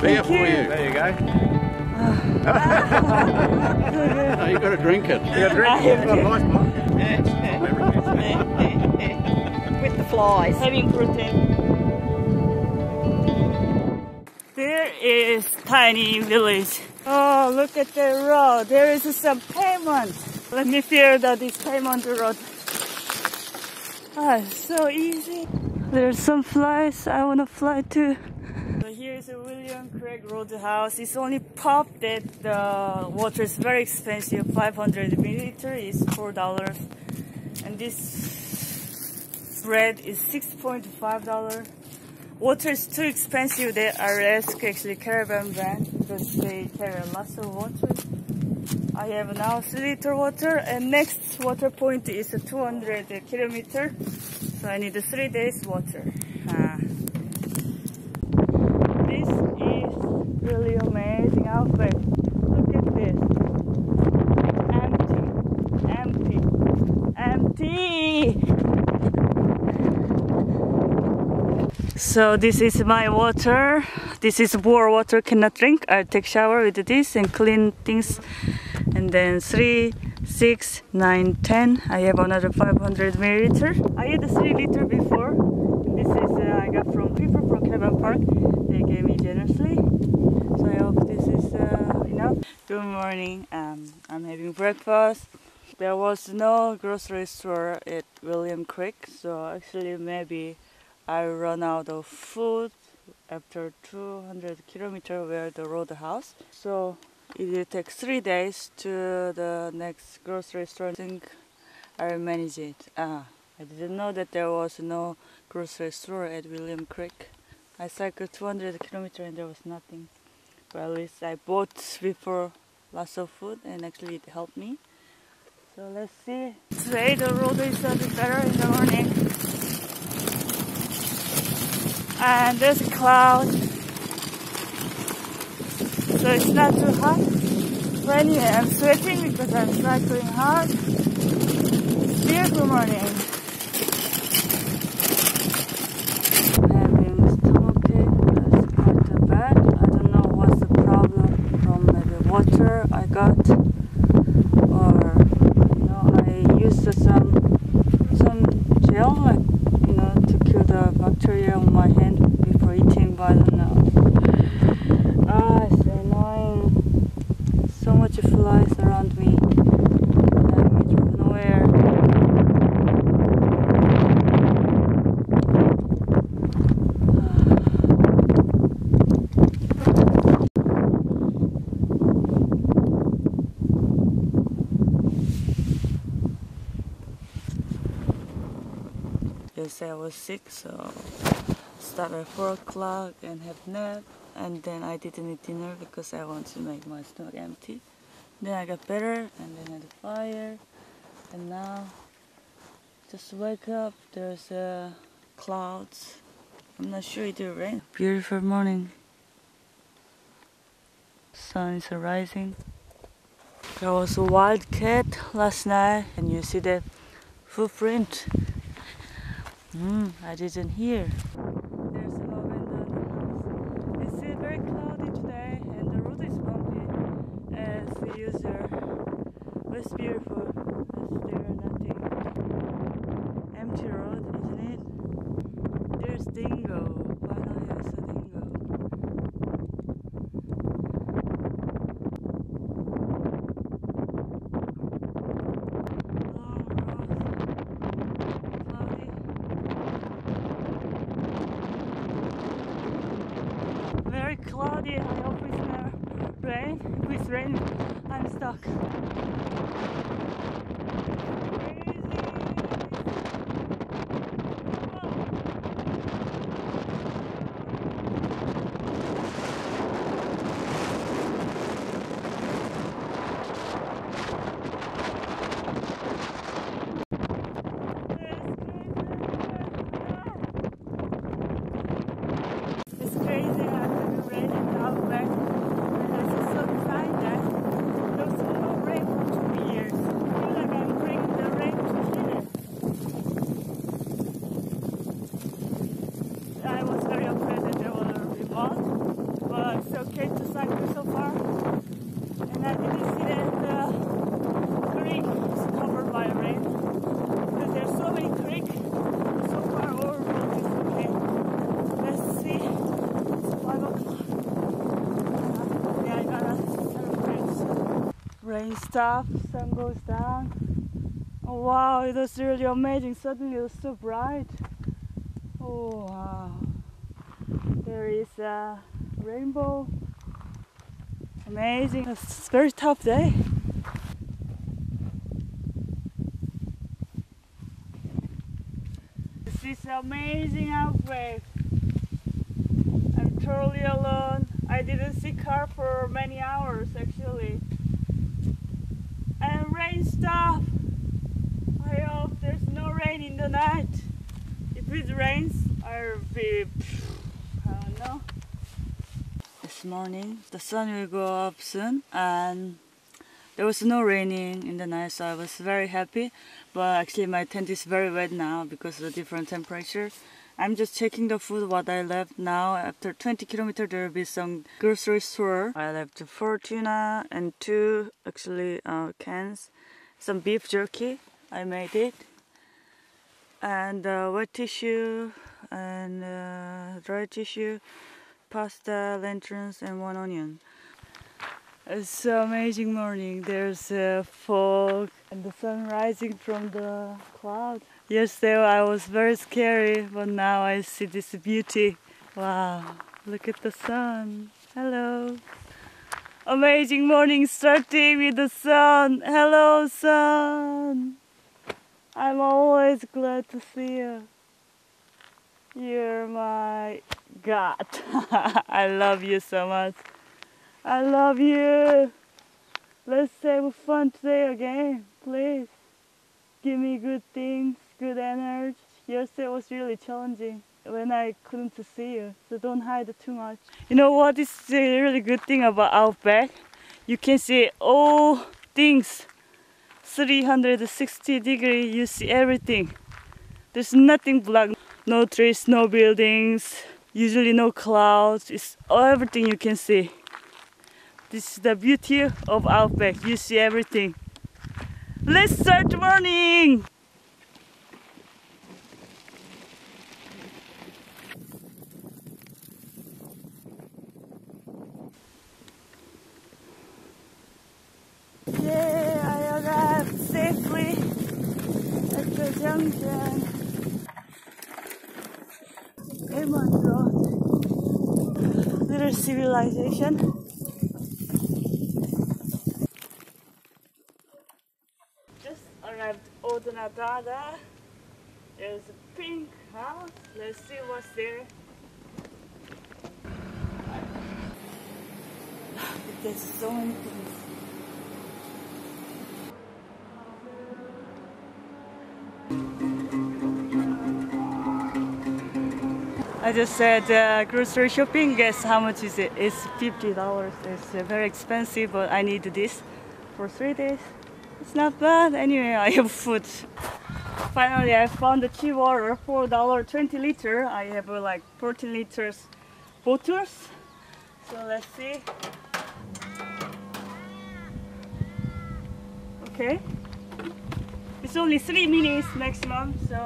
beer for you. There you go. No, you've got to drink it. You've got to drink it. With the flies. Having protein. There is tiny village. Oh, look at the road. There is some pavement. Let me feel that this pavement road. Ah, so easy. There's some flies. I want to fly too. Here's a William Craig Roadhouse. It's only pop that the water is very expensive. 500 milliliter is $4, and this bread is $6.5. Water is too expensive. They are ask actually Caravan brand because they carry lots of water. I have now 3 liter water, and next water point is 200 kilometers. So I need 3 days water. Really amazing outback. Look at this. Empty, empty, empty. So this is my water. This is bore water, cannot drink. I'll take shower with this and clean things. And then 3, 6, 9, 10. I have another 500 milliliter. I had 3 liter before. And this is I got from people from Cleveland Park. They gave me generously. So I hope this is enough. Good morning, I'm having breakfast. There was no grocery store at William Creek, so actually maybe I run out of food after 200 kilometers where the roadhouse. So it will take 3 days to the next grocery store. I think I'll manage it. I didn't know that there was no grocery store at William Creek. I cycled 200 kilometers and there was nothing. But at least I bought before lots of food and actually it helped me. So let's see. Today the road is a bit better in the morning. And there's a cloud. So it's not too hot. But anyway, I'm sweating because I'm cycling hard. Beautiful morning. I was sick, so start at 4 o'clock and have nap, and then I didn't eat dinner because I want to make my stomach empty. Then I got better, and then had a fire, and now just wake up. There's clouds. I'm not sure it will rain. Beautiful morning. Sun is rising. There was a wildcat last night, and you see the footprint. I didn't hear. There's a love and the house. It's very cloudy today and the road is bumpy as the user. But it's beautiful as there are nothing. Empty road, isn't it? There's dingo. Finally there's a dingo. Cloudy. I hope it's gonna rain. If it's raining, I'm stuck. Like I'm bringing the rain Rain stops, sun goes down. Oh, wow, it was really amazing. Suddenly it was so bright. Oh, wow. There is a rainbow. Amazing. It's a very tough day. This is amazing outback. I'm totally alone. I didn't see car for many hours actually. And rain stopped. I hope there's no rain in the night. If it rains, I'll be... I don't know. This morning, the sun will go up soon and there was no raining in the night, so I was very happy. But actually my tent is very wet now because of the different temperature. I'm just checking the food what I left now. After 20 km there will be some grocery store. I left 4 tuna and 2 actually cans, some beef jerky. I made it, and wet tissue and dry tissue, pasta, lanterns, and 1 onion. It's an amazing morning. There's fog and the sun rising from the cloud. Yesterday I was very scary, but now I see this beauty. Wow, look at the sun. Hello. Amazing morning starting with the sun. Hello, sun. I'm always glad to see you. You're my God. I love you so much. I love you. Let's have fun today again, please. Give me good things, good energy. Yesterday was really challenging when I couldn't see you, so don't hide too much. You know what is a really good thing about Outback? You can see all things. 360 degrees, you see everything. There's nothing black. No trees, no buildings, usually no clouds. It's everything you can see. This is the beauty of Outback. You see everything. Let's start morning! Yay! I arrived safely at the junction. Caravan Road. Little civilization. Oodnadatta. There's a pink house. Let's see what's there. There's so many things. I just said grocery shopping. Guess how much is it? It's $50. It's very expensive, but I need this for 3 days. It's not bad. Anyway, I have food. Finally, I found the cheap water, $4, 20 liter. I have like 14 liters bottles. So let's see. Okay. It's only 3 minutes maximum, so...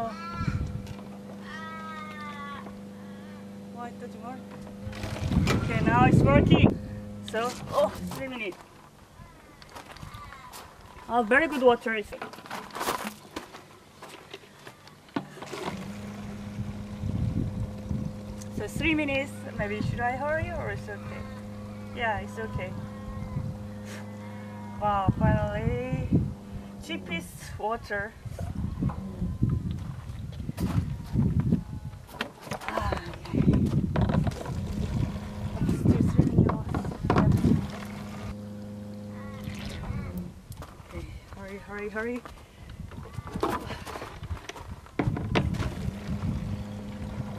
Why it doesn't work? Okay, now it's working. So, oh, 3 minutes. Oh, very good water. So 3 minutes, maybe should I hurry or it's okay? Yeah, it's okay. Wow, finally. Cheapest water. Hurry.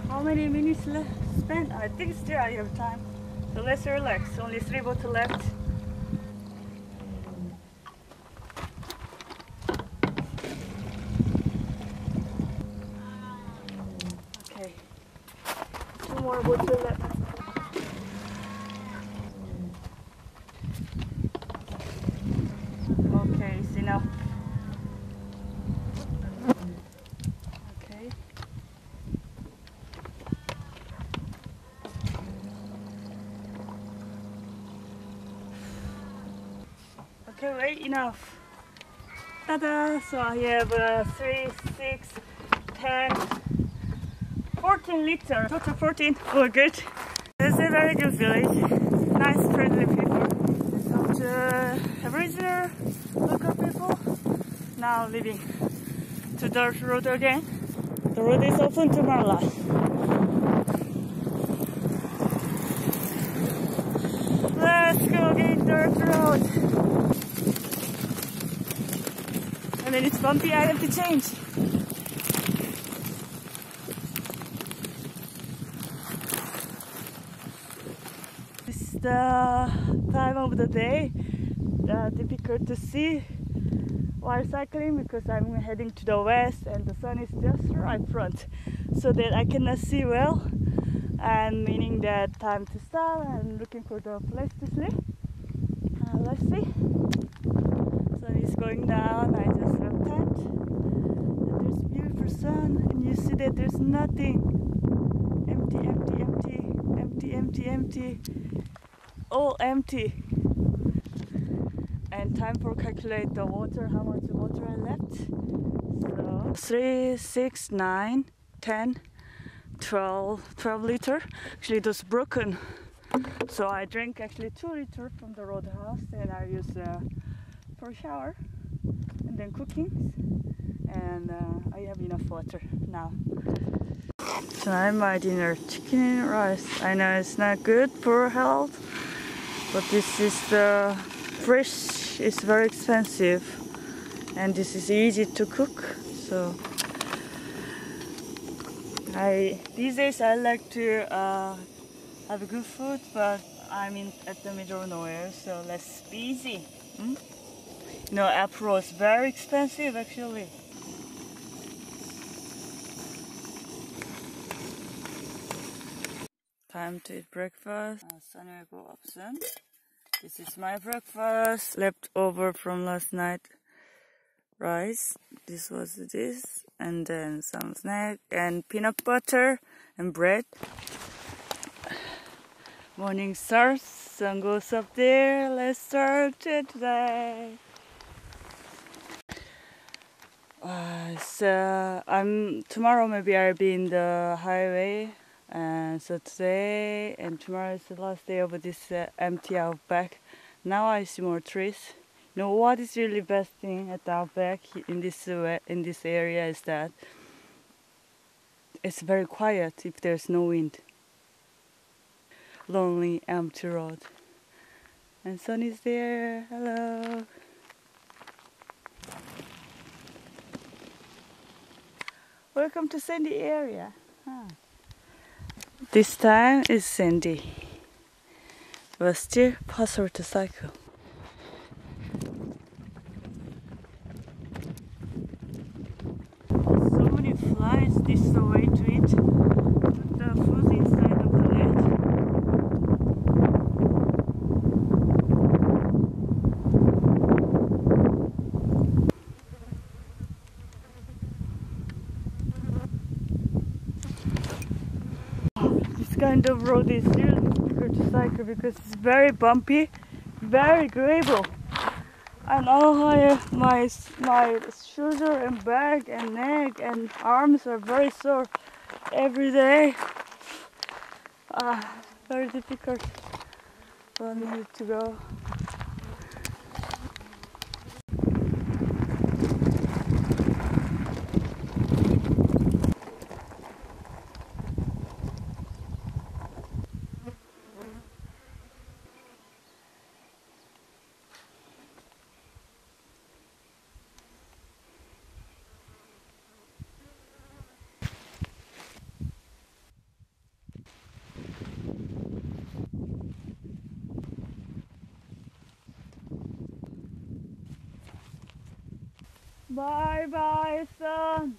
How many minutes left spent? I think still I have time. So let's relax. Only 3 bottles left. Okay. 2 more bottles left. Okay, it's enough. still late enough. Ta-da! So I have 3, 6, 10, 14 liters. Total 14. Oh, good. This is a very good village. Nice, friendly people. And original local people now leaving to dirt road again. The road is open to Marla. Let's go get dirt road. And then it's bumpy, I have to change. This is the time of the day that's difficult to see while cycling because I'm heading to the west and the sun is just right front so that I cannot see well. And meaning that time to stop and looking for the place to sleep. Let's see. Sun is going down. I just left tent. And there's beautiful sun, and you see that there's nothing. Empty. All empty. And time for calculate the water. How much water I left? So 3, 6, 9, 10, 12 liter. Actually it was broken, so I drank actually 2 liters from the roadhouse, and I use for shower and then cookings, and I have enough water now. Tonight my dinner, chicken and rice. I know it's not good for health, but this is the fresh. It's very expensive, and this is easy to cook. So these days I like to have good food, but I'm at the middle of nowhere, so let's be easy. You know, apple was very expensive actually. Time to eat breakfast. Sunnygo option. This is my breakfast, left over from last night. Rice, this was this, and then some snack and peanut butter and bread. Morning starts, sun goes up there. Let's start today. Tomorrow maybe I'll be in the highway, and so today and tomorrow is the last day of this empty Outback. Now I see more trees. Now, what is really best thing at Outback in this area is that it's very quiet if there's no wind. Lonely, empty road. And sun is there. Hello. Welcome to sandy area. Huh. This time is sandy, but still possible to cycle. This is the way to eat. Put the food inside the plate. This kind of road is really difficult to cycle because it's very bumpy, very gravel. And all I have, my shoulder and back and neck and arms are very sore every day. Very difficult. 1 minute to go. Bye bye, son.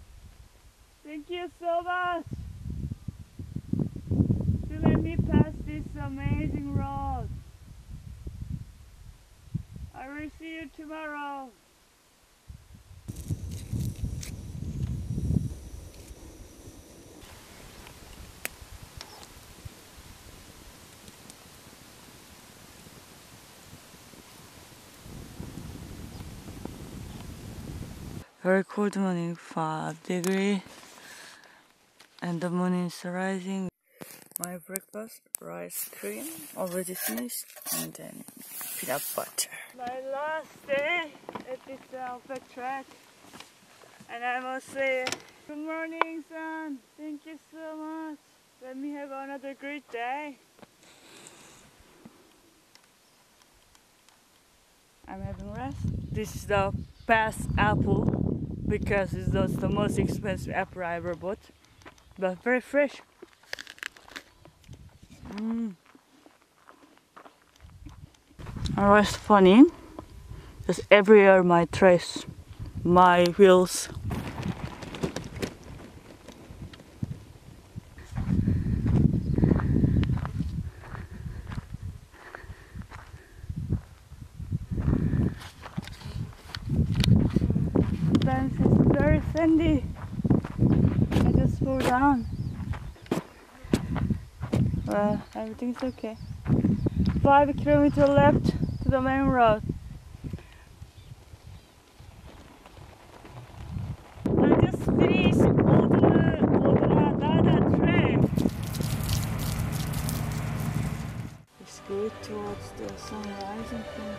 Thank you so much to let me pass this amazing road. I will see you tomorrow. Very cold morning, 5 degrees, and the moon is rising. My breakfast, rice cream, already finished, and then peanut butter. My last day at this Outback track, and I must say, good morning, son. Thank you so much. Let me have another great day. I'm having rest. This is the best apple because it was the most expensive apple I ever bought, but very fresh. What's funny is everywhere my trace, my wheels. It's very sandy. I just fall down. Well, everything's okay. 5 kilometers left to the main road. I just finished Oodnadatta Track. It's good towards the sunrise and things.